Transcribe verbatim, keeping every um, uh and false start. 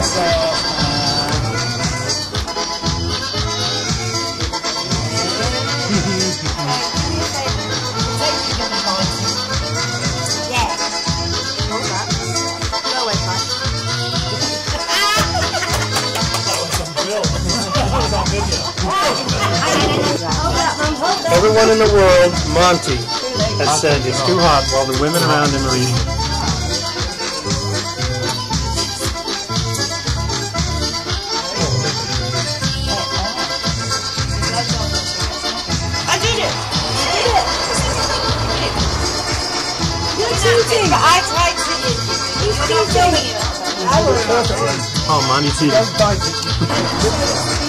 So, everyone in the world, Monty, has said it's too hot while the women around him are eating. I tried to eat. He's cheating. I was perfect. Oh, Monty cheating.